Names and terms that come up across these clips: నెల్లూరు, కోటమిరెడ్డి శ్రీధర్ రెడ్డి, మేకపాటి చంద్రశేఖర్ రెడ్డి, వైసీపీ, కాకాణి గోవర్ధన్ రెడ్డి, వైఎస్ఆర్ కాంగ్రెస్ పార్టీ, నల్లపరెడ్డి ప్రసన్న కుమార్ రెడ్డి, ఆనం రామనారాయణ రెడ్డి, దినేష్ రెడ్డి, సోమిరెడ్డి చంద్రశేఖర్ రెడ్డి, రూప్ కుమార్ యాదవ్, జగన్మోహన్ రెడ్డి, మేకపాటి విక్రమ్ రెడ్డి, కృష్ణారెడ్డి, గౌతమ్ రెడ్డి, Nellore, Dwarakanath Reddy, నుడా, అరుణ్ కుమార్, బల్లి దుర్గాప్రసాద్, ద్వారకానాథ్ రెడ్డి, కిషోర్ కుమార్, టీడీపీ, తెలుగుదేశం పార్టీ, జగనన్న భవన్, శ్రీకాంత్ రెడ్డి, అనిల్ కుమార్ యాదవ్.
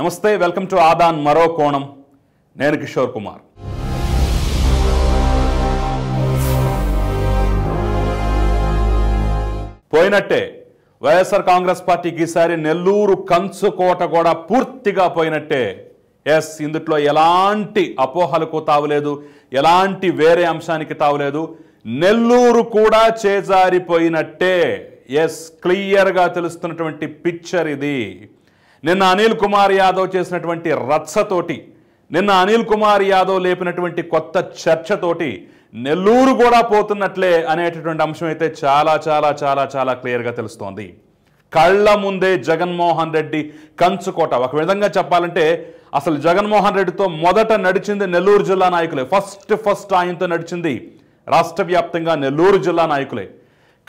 నమస్తే welcome to Aadan మరోకోణం నేను కిషోర్ కుమార్ పోయినట్టే వైఎస్ఆర్ కాంగ్రెస్ పార్టీకి ఈసారి నెల్లూరు కంచుకోట కూడా పూర్తిగా పోయినట్టే ఎస్ ఇందుట్లో ఎలాంటి అపోహలకు తావులేదు ఎలాంటి వేరే అంశానికి తావులేదు నెల్లూరు కూడా చేజారిపోయినట్టే ఎస్ క్లియర్ గా తెలుస్తున్నటువంటి పిక్చర్ ఇది నిన్న అనిల్ కుమార్ యాదవ్ చేసినటువంటి రచ్చతోటి నిన్న అనిల్ కుమార్ యాదవ్ లేపినటువంటి కొత్త చర్చతోటి నెల్లూరు కూడా పోతున్నట్లే అనేటటువంటి అంశం అయితే చాలా చాలా చాలా చాలా క్లియర్గా తెలుస్తోంది కళ్ళ ముందే జగన్మోహన్ రెడ్డి కంచుకోట ఒక విధంగా చెప్పాలంటే అసలు జగన్మోహన్ రెడ్డితో మొదట నడిచింది నెల్లూరు జిల్లా నాయకులే ఫస్ట్ ఆయనతో నడిచింది రాష్ట్ర వ్యాప్తంగా నెల్లూరు జిల్లా నాయకులే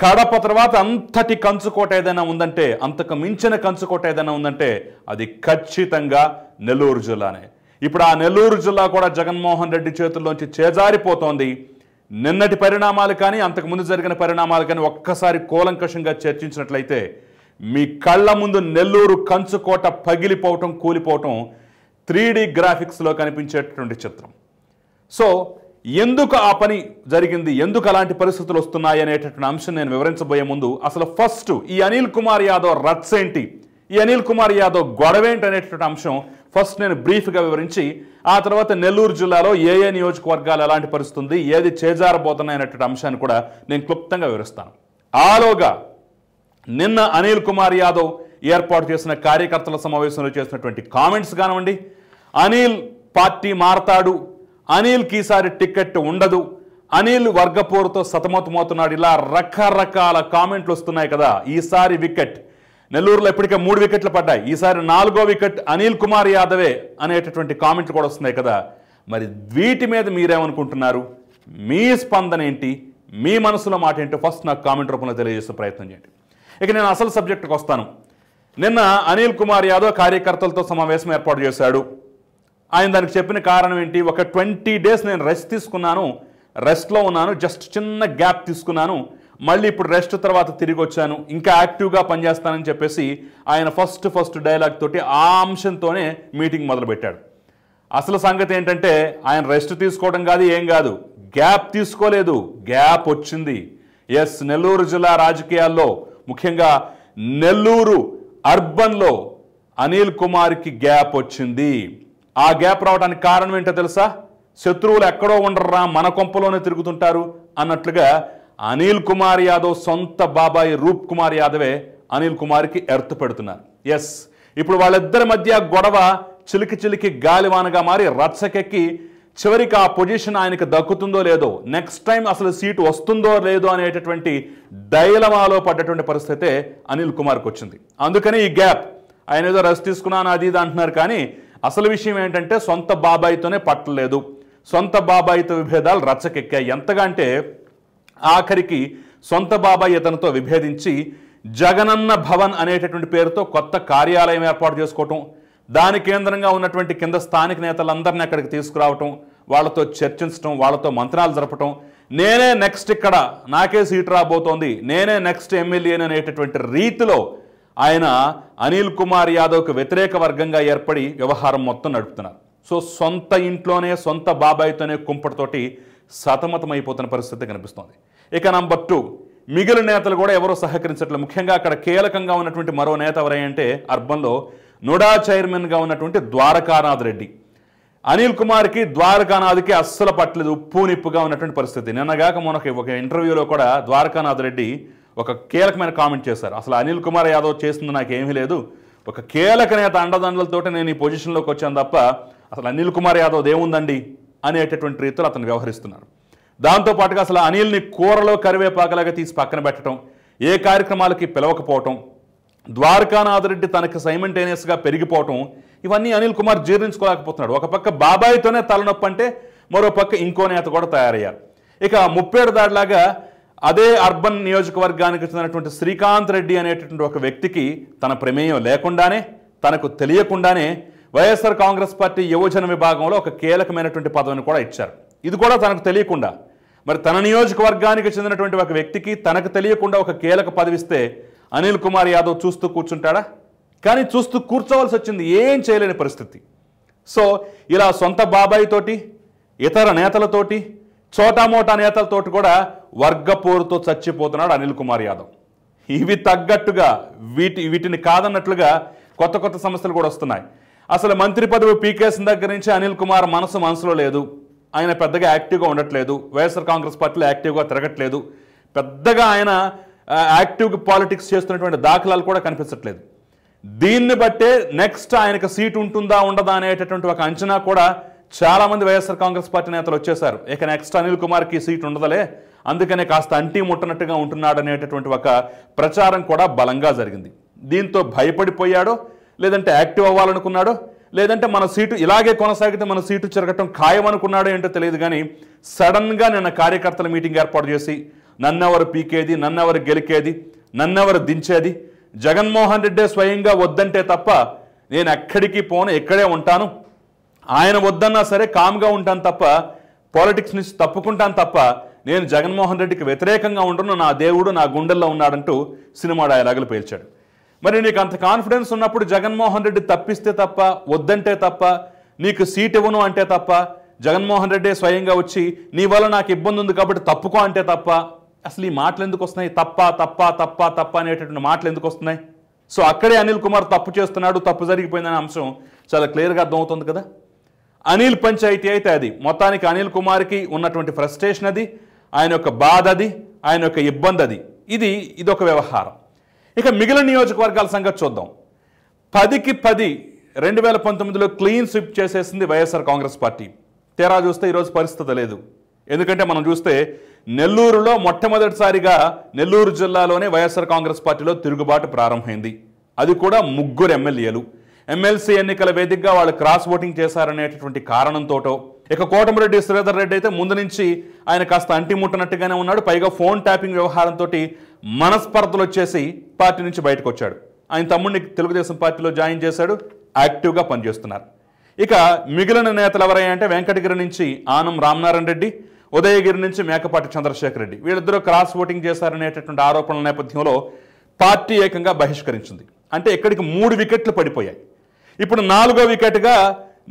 కడప తర్వాత అంతటి కంచుకోట ఏదైనా ఉందంటే అంతకు మించిన కంచుకోట ఏదైనా ఉందంటే అది ఖచ్చితంగా నెల్లూరు జిల్లానే ఇప్పుడు ఆ నెల్లూరు జిల్లా కూడా జగన్మోహన్ రెడ్డి చేతుల్లోంచి చేజారిపోతోంది నిన్నటి పరిణామాలు కానీ అంతకుముందు జరిగిన పరిణామాలు కానీ ఒక్కసారి కూలంకషంగా చర్చించినట్లయితే మీ కళ్ళ ముందు నెల్లూరు కంచుకోట పగిలిపోవటం కూలిపోవటం 3D గ్రాఫిక్స్లో కనిపించేటటువంటి చిత్రం సో ఎందుకు ఆ పని జరిగింది ఎందుకు అలాంటి పరిస్థితులు వస్తున్నాయి అనేటటువంటి అంశం నేను వివరించబోయే ముందు అసలు ఫస్ట్ ఈ అనిల్ కుమార్ యాదవ్ రచ్చ ఏంటి ఈ అనిల్ కుమార్ యాదవ్ గొడవేంటి అనేటటువంటి అంశం ఫస్ట్ నేను బ్రీఫ్గా వివరించి ఆ తర్వాత నెల్లూరు జిల్లాలో ఏ ఏ నియోజకవర్గాలు ఎలాంటి పరిస్థితి ఉంది ఏది చేజారబోతున్నాయి అనేటువంటి అంశాన్ని కూడా నేను క్లుప్తంగా వివరిస్తాను ఆలోగా నిన్న అనిల్ కుమార్ యాదవ్ ఏర్పాటు చేసిన కార్యకర్తల సమావేశంలో చేసినటువంటి కామెంట్స్ కానివ్వండి అనిల్ పార్టీ మారతాడు అనిల్ ఈసారి టికెట్ ఉండదు అనిల్ వర్గపోరుతో సతమతమవుతున్నాడు ఇలా రకరకాల కామెంట్లు వస్తున్నాయి కదా ఈసారి వికెట్ నెల్లూరులో ఇప్పటికే 3 వికెట్లు పడ్డాయి ఈసారి 4వ వికెట్ అనిల్ కుమార్ యాదవే అనేటటువంటి కామెంట్లు కూడా వస్తున్నాయి కదా మరి వీటి మీద మీరేమనుకుంటున్నారు మీ స్పందన ఏంటి మీ మనసులో మాట ఏంటో ఫస్ట్ నాకు కామెంట్ రూపంలో తెలియజేసే ప్రయత్నం చేయండి ఇక నేను అసలు సబ్జెక్టుకు వస్తాను నిన్న అనిల్ కుమార్ యాదవ్ కార్యకర్తలతో సమావేశం ఏర్పాటు చేశాడు ఆయన దానికి చెప్పిన కారణం ఏంటి ఒక 20 days నేను రెస్ట్ తీసుకున్నాను రెస్ట్లో ఉన్నాను జస్ట్ చిన్న గ్యాప్ తీసుకున్నాను మళ్ళీ ఇప్పుడు రెస్ట్ తర్వాత తిరిగి వచ్చాను ఇంకా యాక్టివ్గా పనిచేస్తానని చెప్పేసి ఆయన ఫస్ట్ డైలాగ్ తోటి ఆ అంశంతోనే మీటింగ్ మొదలుపెట్టాడు అసలు సంగతి ఏంటంటే ఆయన రెస్ట్ తీసుకోవడం కాదు ఏం కాదు గ్యాప్ తీసుకోలేదు గ్యాప్ వచ్చింది ఎస్ నెల్లూరు జిల్లా రాజకీయాల్లో ముఖ్యంగా నెల్లూరు అర్బన్లో అనిల్ కుమార్కి గ్యాప్ వచ్చింది ఆ గ్యాప్ రావడానికి కారణం ఏంటో తెలుసా శత్రువులు ఎక్కడో ఉండరా మన కొంపలోనే తిరుగుతుంటారు అన్నట్లుగా అనిల్ కుమార్ యాదవ్ సొంత బాబాయి రూప్ కుమార్ యాదవే అనిల్ కుమార్కి ఎర్త్ పెడుతున్నారు ఎస్ ఇప్పుడు వాళ్ళిద్దరి మధ్య గొడవ చిలికి చిలికి గాలివానగా మారి రచ్చకెక్కి చివరికి ఆ పొజిషన్ ఆయనకు దక్కుతుందో లేదో నెక్స్ట్ టైం అసలు సీటు వస్తుందో లేదో అనేటటువంటి డైలమాలో పడ్డటువంటి పరిస్థితే అనిల్ కుమార్కి వచ్చింది అందుకని ఈ గ్యాప్ ఆయన ఏదో రెస్ట్ తీసుకున్నాను అది ఇది అంటున్నారు కానీ అసలు విషయం ఏంటంటే సొంత బాబాయితోనే పట్టలేదు సొంత బాబాయితో విభేదాలు రచ్చకెక్కాయి ఎంతగా అంటే ఆఖరికి సొంత బాబాయి అతనితో విభేదించి జగనన్న భవన్ అనేటటువంటి పేరుతో కొత్త కార్యాలయం ఏర్పాటు చేసుకోవటం దాని కేంద్రంగా ఉన్నటువంటి కింద స్థానిక నేతలందరినీ అక్కడికి తీసుకురావటం వాళ్ళతో చర్చించడం వాళ్ళతో మంత్రాలు జరపటం నేనే నెక్స్ట్ ఇక్కడ నాకే సీటు రాబోతోంది నేనే నెక్స్ట్ ఎమ్మెల్యేని అనేటటువంటి రీతిలో ఆయన అనిల్ కుమార్ యాదవ్కు వ్యతిరేక వర్గంగా ఏర్పడి వ్యవహారం మొత్తం నడుపుతున్నారు సో సొంత ఇంట్లోనే సొంత బాబాయితోనే కుంపటితోటి సతమతమైపోతున్న పరిస్థితి కనిపిస్తోంది ఇక నంబర్ 2 మిగిలిన నేతలు కూడా ఎవరో సహకరించట్లేదు ముఖ్యంగా అక్కడ కీలకంగా ఉన్నటువంటి మరో నేత ఎవరంటే అర్బన్లో నుడా చైర్మన్గా ఉన్నటువంటి ద్వారకానాథ్ రెడ్డి అనిల్ కుమార్కి ద్వారకానాథ్కి అస్సలు పట్టలేదు ఉప్పు నిప్పుగా ఉన్నటువంటి పరిస్థితి నిన్నగాక మనకి ఒక ఇంటర్వ్యూలో కూడా ద్వారకానాథ్ రెడ్డి ఒక కీలకమైన కామెంట్ చేశారు అసలు అనిల్ కుమార్ యాదవ్ చేసింది నాకేమీ లేదు ఒక కీలక నేత అండదండలతోటి నేను ఈ పొజిషన్లోకి వచ్చాను తప్ప అసలు అనిల్ కుమార్ యాదవ్ ఏముందండి అనేటటువంటి రీతిలో అతను వ్యవహరిస్తున్నారు దాంతోపాటుగా అసలు అనిల్ని కూరలో కరివేపాకలాగా తీసి పక్కన పెట్టడం ఏ కార్యక్రమాలకి పిలవకపోవటం ద్వారకానాథ్ రెడ్డి తనకి సైమల్టేనియస్గా పెరిగిపోవటం ఇవన్నీ అనిల్ కుమార్ జీర్ణించుకోలేకపోతున్నాడు ఒక పక్క బాబాయితోనే తలనొప్పి అంటే మరో పక్క ఇంకో నేత కూడా తయారయ్యారు ఇక ముప్పేడు దాడిలాగా అదే అర్బన్ నియోజకవర్గానికి చెందినటువంటి శ్రీకాంత్ రెడ్డి అనేటటువంటి ఒక వ్యక్తికి తన ప్రమేయం లేకుండానే తనకు తెలియకుండానే వైఎస్ఆర్ కాంగ్రెస్ పార్టీ యువజన విభాగంలో ఒక కీలకమైనటువంటి పదవిని కూడా ఇచ్చారు ఇది కూడా తనకు తెలియకుండా మరి తన నియోజకవర్గానికి చెందినటువంటి ఒక వ్యక్తికి తనకు తెలియకుండా ఒక కీలక పదవిస్తే అనిల్ కుమార్ యాదవ్ చూస్తూ కూర్చుంటాడా కానీ చూస్తూ కూర్చోవాల్సి వచ్చింది, ఏం చేయలేని పరిస్థితి. సో ఇలా సొంత బాబాయి తోటి ఇతర నేతలతోటి చోటామోటా నేతలతోటి కూడా వర్గపోరుతో చచ్చిపోతున్నాడు అనిల్ కుమార్ యాదవ్. ఇవి తగ్గట్టుగా వీటిని కాదన్నట్లుగా కొత్త కొత్త సమస్యలు కూడా వస్తున్నాయి. అసలు మంత్రి పదవి పీకేసిన దగ్గర నుంచి అనిల్ కుమార్ మనసులో లేదు. ఆయన పెద్దగా యాక్టివ్గా ఉండట్లేదు, వైఎస్ఆర్ కాంగ్రెస్ పార్టీలో యాక్టివ్గా తిరగట్లేదు, పెద్దగా ఆయన యాక్టివ్గా పాలిటిక్స్ చేస్తున్నటువంటి దాఖలాలు కూడా కనిపించట్లేదు. దీన్ని బట్టే నెక్స్ట్ ఆయనకు సీటు ఉంటుందా ఉండదా అనేటటువంటి ఒక అంచనా కూడా చాలామంది వైఎస్ఆర్ కాంగ్రెస్ పార్టీ నేతలు వచ్చేశారు. ఇక నెక్స్ట్ అనిల్ కుమార్కి సీటు ఉండదలే, అందుకనే కాస్త అంటి ముట్టనట్టుగా ఉంటున్నాడు అనేటటువంటి ఒక ప్రచారం కూడా బలంగా జరిగింది. దీంతో భయపడిపోయాడో, లేదంటే యాక్టివ్ అవ్వాలనుకున్నాడో, లేదంటే మన సీటు ఇలాగే కొనసాగితే మన సీటు చెరగటం ఖాయమనుకున్నాడో ఏంటో తెలియదు, కానీ సడన్గా నిన్న కార్యకర్తల మీటింగ్ ఏర్పాటు చేసి నన్నెవరు పీకేది, నన్నెవరు గెలికేది, నన్నెవరు దించేది, జగన్మోహన్ రెడ్డి స్వయంగా వద్దంటే తప్ప నేను ఎక్కడికి పోను, ఇక్కడే ఉంటాను, ఆయన వద్దన్నా సరే కామ్గా ఉంటాను తప్ప, పాలిటిక్స్ నుంచి తప్పుకుంటాను తప్ప, నేను జగన్మోహన్ రెడ్డికి వ్యతిరేకంగా ఉండను, నా దేవుడు నా గుండెల్లో ఉన్నాడంటూ సినిమా డైలాగులు పేల్చాడు. మరి నీకు అంత కాన్ఫిడెన్స్ ఉన్నప్పుడు జగన్మోహన్ రెడ్డి తప్పిస్తే తప్ప, వద్దంటే తప్ప, నీకు సీట్ ఇవ్వను అంటే తప్ప, జగన్మోహన్ రెడ్డి స్వయంగా వచ్చి నీ వల్ల నాకు ఇబ్బంది ఉంది కాబట్టి తప్పుకో అంటే తప్ప, అసలు ఈ మాటలు ఎందుకు వస్తున్నాయి? తప్ప తప్ప తప్ప తప్ప అనేటటువంటి మాటలు ఎందుకు వస్తున్నాయి? సో అక్కడే అనిల్ కుమార్ తప్పు చేస్తున్నాడు, తప్పు జరిగిపోయిందనే అంశం చాలా క్లియర్గా అర్థమవుతుంది కదా. అనిల్ పంచాయతీ అయితే అది. మొత్తానికి అనిల్ కుమార్కి ఉన్నటువంటి ఫ్రస్ట్రేషన్ అది, ఆయన యొక్క బాధ అది, ఆయన యొక్క ఇబ్బంది అది. ఇదొక వ్యవహారం. ఇక మిగిలిన నియోజకవర్గాల సంగతి చూద్దాం. 10కి 10 2019లో క్లీన్ స్విప్ చేసేసింది వైఎస్ఆర్ కాంగ్రెస్ పార్టీ. తీరా చూస్తే ఈరోజు పరిస్థితి లేదు. ఎందుకంటే మనం చూస్తే నెల్లూరులో మొట్టమొదటిసారిగా నెల్లూరు జిల్లాలోనే వైఎస్ఆర్ కాంగ్రెస్ పార్టీలో తిరుగుబాటు ప్రారంభమైంది. అది కూడా 3 ఎమ్మెల్యేలు. ఎమ్మెల్సీ ఎన్నికల వేదికగా వాళ్ళు క్రాస్ ఓటింగ్ చేశారనేటటువంటి కారణంతోటో, ఇక కోటమిరెడ్డి శ్రీధర్ రెడ్డి అయితే ముందు నుంచి ఆయన కాస్త అంటిముట్టనట్టుగానే ఉన్నాడు. పైగా ఫోన్ ట్యాపింగ్ వ్యవహారంతో మనస్పర్ధలు వచ్చేసి పార్టీ నుంచి బయటకు వచ్చాడు. ఆయన తమ్ముడిని తెలుగుదేశం పార్టీలో జాయిన్ చేశాడు, యాక్టివ్గా పనిచేస్తున్నారు. ఇక మిగిలిన నేతలు ఎవరంటే వెంకటగిరి నుంచి ఆనం రామనారాయణ రెడ్డి, ఉదయగిరి నుంచి మేకపాటి చంద్రశేఖర్ రెడ్డి, వీళ్ళిద్దరూ క్రాస్ ఓటింగ్ చేశారనేటటువంటి ఆరోపణల నేపథ్యంలో పార్టీ ఏకంగా బహిష్కరించింది. అంటే ఇక్కడికి 3 వికెట్లు పడిపోయాయి. ఇప్పుడు 4వ వికెట్గా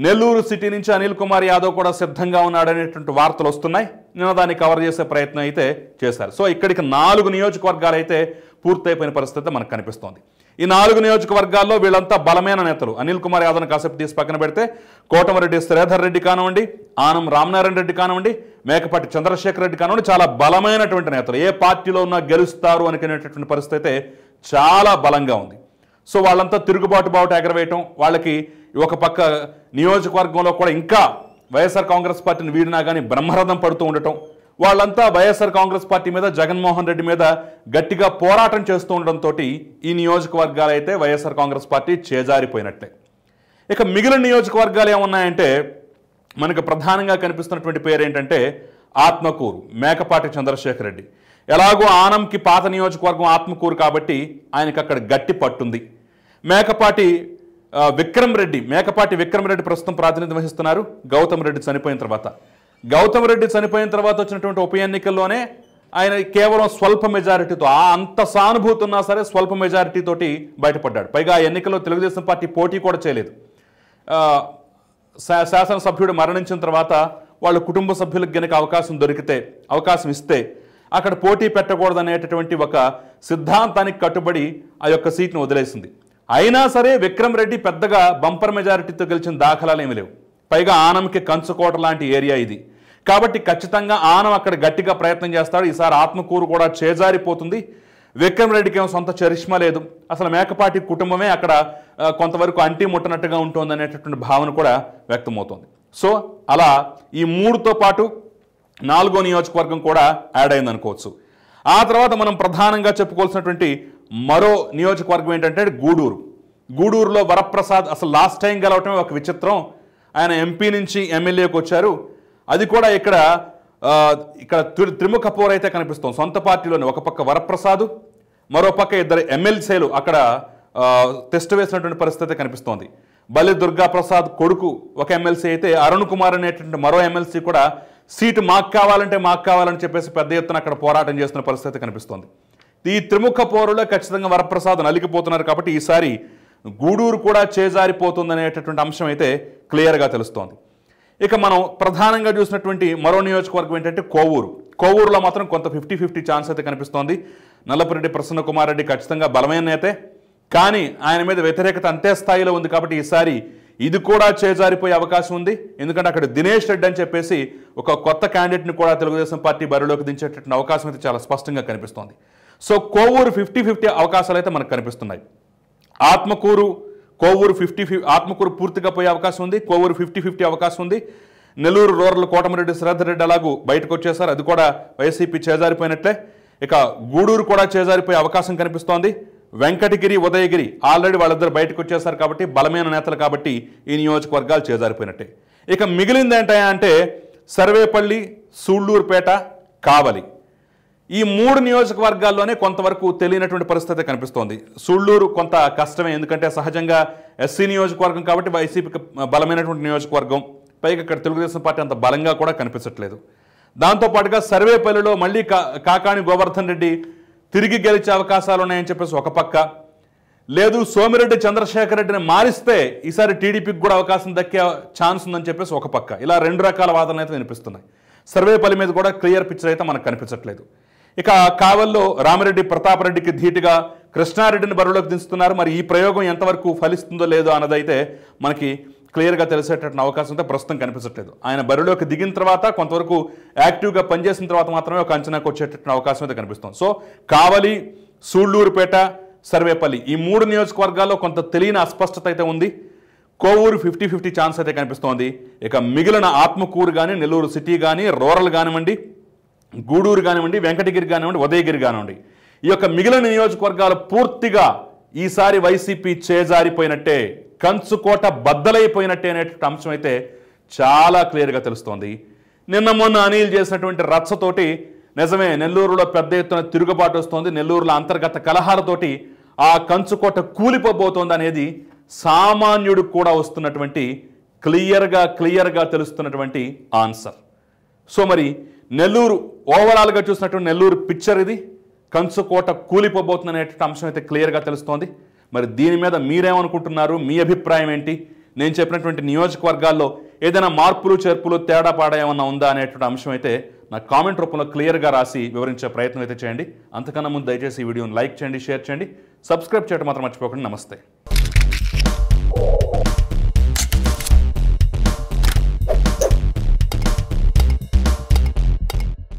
నెల్లూరు సిటీ నుంచి అనిల్ కుమార్ యాదవ్ కూడా సిద్ధంగా ఉన్నాడనేటువంటి వార్తలు వస్తున్నాయి. నిన్న దాన్ని కవర్ చేసే ప్రయత్నం అయితే చేశారు. సో ఇక్కడికి 4 నియోజకవర్గాలు అయితే పూర్తయిపోయిన పరిస్థితి మనకు కనిపిస్తోంది. ఈ 4 నియోజకవర్గాల్లో వీళ్ళంతా బలమైన నేతలు. అనిల్ కుమార్ యాదవ్ని కాసేపు తీసి పక్కన పెడితే కోటమిరెడ్డి శ్రీధర్ రెడ్డి కానివ్వండి, ఆనం రామనారాయణ రెడ్డి కానివ్వండి, మేకపాటి చంద్రశేఖర్ రెడ్డి కానివ్వండి, చాలా బలమైనటువంటి నేతలు. ఏ పార్టీలో ఉన్నా గెలుస్తారు అనుకునేటటువంటి పరిస్థితి అయితే చాలా బలంగా ఉంది. సో వాళ్ళంతా తిరుగుబాటు బావుట ఎగరవేయటం, వాళ్ళకి ఒక పక్క నియోజకవర్గంలో కూడా ఇంకా వైఎస్ఆర్ కాంగ్రెస్ పార్టీని వీడినా కానీ బ్రహ్మరథం పడుతూ ఉండటం, వాళ్ళంతా వైఎస్ఆర్ కాంగ్రెస్ పార్టీ మీద, జగన్మోహన్ రెడ్డి మీద గట్టిగా పోరాటం చేస్తూ ఉండడంతో ఈ నియోజకవర్గాలు అయితే వైఎస్ఆర్ కాంగ్రెస్ పార్టీ చేజారిపోయినట్లే. ఇక మిగిలిన నియోజకవర్గాలు ఏమున్నాయంటే మనకు ప్రధానంగా కనిపిస్తున్నటువంటి పేరు ఏంటంటే ఆత్మకూరు, మేకపాటి చంద్రశేఖర్ రెడ్డి. ఎలాగో ఆనంకి పాత నియోజకవర్గం ఆత్మకూరు కాబట్టి ఆయనకు అక్కడ గట్టి పట్టుంది. మేకపాటి విక్రమ్ రెడ్డి ప్రస్తుతం ప్రాతినిధ్యం వహిస్తున్నారు. గౌతమ్ రెడ్డి చనిపోయిన తర్వాత వచ్చినటువంటి ఉప ఎన్నికల్లోనే ఆయన కేవలం స్వల్ప మెజారిటీతో, అంత సానుభూతి ఉన్నా సరే స్వల్ప మెజారిటీతోటి బయటపడ్డాడు. పైగా ఆ ఎన్నికల్లో తెలుగుదేశం పార్టీ పోటీ కూడా చేయలేదు. శాసనసభ్యుడు మరణించిన తర్వాత వాళ్ళ కుటుంబ సభ్యులకు గనక అవకాశం ఇస్తే అక్కడ పోటీ పెట్టకూడదనేటటువంటి ఒక సిద్ధాంతానికి కట్టుబడి ఆ యొక్క సీట్ను వదిలేసింది. అయినా సరే విక్రమ్ రెడ్డి పెద్దగా బంపర్ మెజారిటీతో గెలిచిన దాఖలాలు ఏమీ లేవు. పైగా ఆనంకి కంచుకోట లాంటి ఏరియా ఇది కాబట్టి ఖచ్చితంగా ఆనం అక్కడ గట్టిగా ప్రయత్నం చేస్తాడు. ఈసారి ఆత్మకూరు కూడా చేజారిపోతుంది. విక్రమ్ రెడ్డికి ఏమో సొంత చరిష్మా లేదు. అసలు మేకపాటి కుటుంబమే అక్కడ కొంతవరకు అంటి ముట్టనట్టుగా ఉంటుందనేటటువంటి భావన కూడా వ్యక్తమవుతుంది. సో అలా ఈ 3తో పాటు 4వ నియోజకవర్గం కూడా యాడ్ అయింది అనుకోవచ్చు. ఆ తర్వాత మనం ప్రధానంగా చెప్పుకోవాల్సినటువంటి మరో నియోజకవర్గం ఏంటంటే గూడూరులో వరప్రసాద్ అసలు లాస్ట్ టైం గెలవటమే ఒక విచిత్రం. ఆయన ఎంపీ నుంచి ఎమ్మెల్యేకి వచ్చారు. అది కూడా ఇక్కడ త్రిముఖ పోరు అయితే కనిపిస్తుంది సొంత పార్టీలోనే. ఒక పక్క వరప్రసాద్, మరో పక్క ఇద్దరు ఎమ్మెల్సీలు అక్కడ టెస్ట్ వేసినటువంటి పరిస్థితి కనిపిస్తోంది. బల్లి దుర్గాప్రసాద్ కొడుకు ఒక ఎమ్మెల్సీ అయితే, అరుణ్ కుమార్ అనేటువంటి మరో ఎమ్మెల్సీ కూడా సీటు మాకు కావాలని చెప్పేసి పెద్ద ఎత్తున అక్కడ పోరాటం చేస్తున్న పరిస్థితి కనిపిస్తోంది. ఈ త్రిముఖ పోరులో ఖచ్చితంగా వరప్రసాద్ నలిగిపోతున్నారు కాబట్టి ఈసారి గూడూరు కూడా చేజారిపోతుందనేటటువంటి అంశం అయితే క్లియర్ గా తెలుస్తోంది। ఇక మనం ప్రధానంగా చూసినటువంటి మరో నియోజకవర్గం ఏంటంటే కోవూరు। కోవూరులో మాత్రం కొంత 50-50 ఛాన్స్ అయితే కనిపిస్తోంది। నల్లపరెడ్డి ప్రసన్న కుమార్ రెడ్డి ఖచ్చితంగా బలమైన నేతే, కానీ ఆయన మీద వ్యతిరేకత అంతే స్థాయిలో ఉంది కాబట్టి ఈసారి ఇది కూడా చేజారిపోయే అవకాశం ఉంది। ఎందుకంటే అక్కడ దినేష్ రెడ్డి అని చెప్పేసి ఒక కొత్త క్యాండిడేట్ని కూడా తెలుగుదేశం పార్టీ బరిలోకి దించేటటువంటి అవకాశం అయితే చాలా స్పష్టంగా కనిపిస్తోంది। సో కోవూరు 50-50 అవకాశాలు అయితే మనకు కనిపిస్తున్నాయి। ఆత్మకూరు కోవూరు 50-50, ఆత్మకూరు పూర్తిగా పోయే అవకాశం ఉంది, కోవూరు 50-50 అవకాశం ఉంది। నెల్లూరు రూరల్ కోటమిరెడ్డి శ్రీధర్రెడ్డి అలాగూ బయటకు వచ్చేసారు, అది కూడా వైసీపీ చేజారిపోయినట్లే। ఇక గూడూరు కూడా చేజారిపోయే అవకాశం కనిపిస్తోంది। వెంకటగిరి ఉదయగిరి ఆల్రెడీ వాళ్ళిద్దరు బయటకు వచ్చేసారు కాబట్టి బలమైన నేతలు కాబట్టి ఈ నియోజకవర్గాలు చేజారిపోయినట్టే। ఇక మిగిలింది ఏంటయా అంటే సర్వేపల్లి, సూళ్లూరుపేట, కావలి, ఈ మూడు నియోజకవర్గాల్లోనే కొంతవరకు తెలియనటువంటి పరిస్థితి కనిపిస్తోంది। సూళ్లూరు కొంత కష్టమే, ఎందుకంటే సహజంగా ఎస్సీ నియోజకవర్గం కాబట్టి వైసీపీకి బలమైనటువంటి నియోజకవర్గం, పైగా ఇక్కడ తెలుగుదేశం పార్టీ అంత బలంగా కూడా కనిపించట్లేదు। దాంతోపాటుగా సర్వేపల్లిలో మళ్ళీ కాకాణి గోవర్ధన్ రెడ్డి తిరిగి గెలిచే అవకాశాలు ఉన్నాయని చెప్పేసి ఒక పక్క, లేదు సోమిరెడ్డి చంద్రశేఖర్ రెడ్డిని మారిస్తే ఈసారి టీడీపీకి కూడా అవకాశం దక్కే ఛాన్స్ ఉందని చెప్పేసి ఒక పక్క, ఇలా రెండు రకాల వాదనలు అయితే వినిపిస్తున్నాయి। సర్వేపల్లి మీద కూడా క్లియర్ పిక్చర్ అయితే మనకు కనిపించట్లేదు। ఇక కావల్లో రామిరెడ్డి ప్రతాపరెడ్డికి ధీటుగా కృష్ణారెడ్డిని బరిలోకి దించుతున్నారు, మరి ఈ ప్రయోగం ఎంతవరకు ఫలిస్తుందో లేదో అన్నదైతే మనకి క్లియర్గా తెలిసేటటువంటి అవకాశం అయితే ప్రస్తుతం కనిపించట్లేదు। ఆయన బరిలోకి దిగిన తర్వాత కొంతవరకు యాక్టివ్గా పనిచేసిన తర్వాత మాత్రమే ఒక అంచనాకు వచ్చేటటువంటి అవకాశం అయితే కనిపిస్తుంది। సో కావలి, సూళ్లూరుపేట, సర్వేపల్లి ఈ మూడు నియోజకవర్గాల్లో కొంత తెలియని అస్పష్టత అయితే ఉంది। కోవూరు 50-50 ఛాన్స్ అయితే కనిపిస్తోంది। ఇక మిగిలిన ఆత్మకూరు కానీ, నెల్లూరు సిటీ కానీ, రూరల్ కానివ్వండి, గూడూరు కానివ్వండి, వెంకటగిరి కానివ్వండి, ఉదయగిరి కానివ్వండి, ఈ యొక్క మిగిలిన నియోజకవర్గాలు పూర్తిగా ఈసారి వైసీపీ చేజారిపోయినట్టే, కంచుకోట బద్దలైపోయినట్టే అనేటువంటి అంశం అయితే చాలా క్లియర్గా తెలుస్తోంది। నిన్న మొన్న అనిల్ చేసినటువంటి రచ్చతోటి నిజమే నెల్లూరులో పెద్ద ఎత్తున తిరుగుబాటు వస్తోంది, నెల్లూరులో అంతర్గత కలహాలతోటి ఆ కంచుకోట కూలిపోబోతోంది అనేది సామాన్యుడికి కూడా వస్తున్నటువంటి క్లియర్గా తెలుస్తున్నటువంటి ఆన్సర్। సో మరి నెల్లూరు ఓవరాల్గా చూసినటువంటి నెల్లూరు పిక్చర్ ఇది, కంచుకోట కూలిపోబోతుంది అనేటువంటి అంశం అయితే క్లియర్గా తెలుస్తోంది। మరి దీని మీద మీరేమనుకుంటున్నారు, మీ అభిప్రాయం ఏంటి, నేను చెప్పినటువంటి నియోజకవర్గాల్లో ఏదైనా మార్పులు చేర్పులు తేడా పాడా ఏమన్నా ఉందా అనేటువంటి అంశం అయితే నా కామెంట్ రూపంలో క్లియర్గా రాసి వివరించే ప్రయత్నం అయితే చేయండి। అంతకన్నా ముందు దయచేసి ఈ వీడియోని లైక్ చేయండి, షేర్ చేయండి, సబ్స్క్రైబ్ చేయడం మాత్రం మర్చిపోకండి। నమస్తే।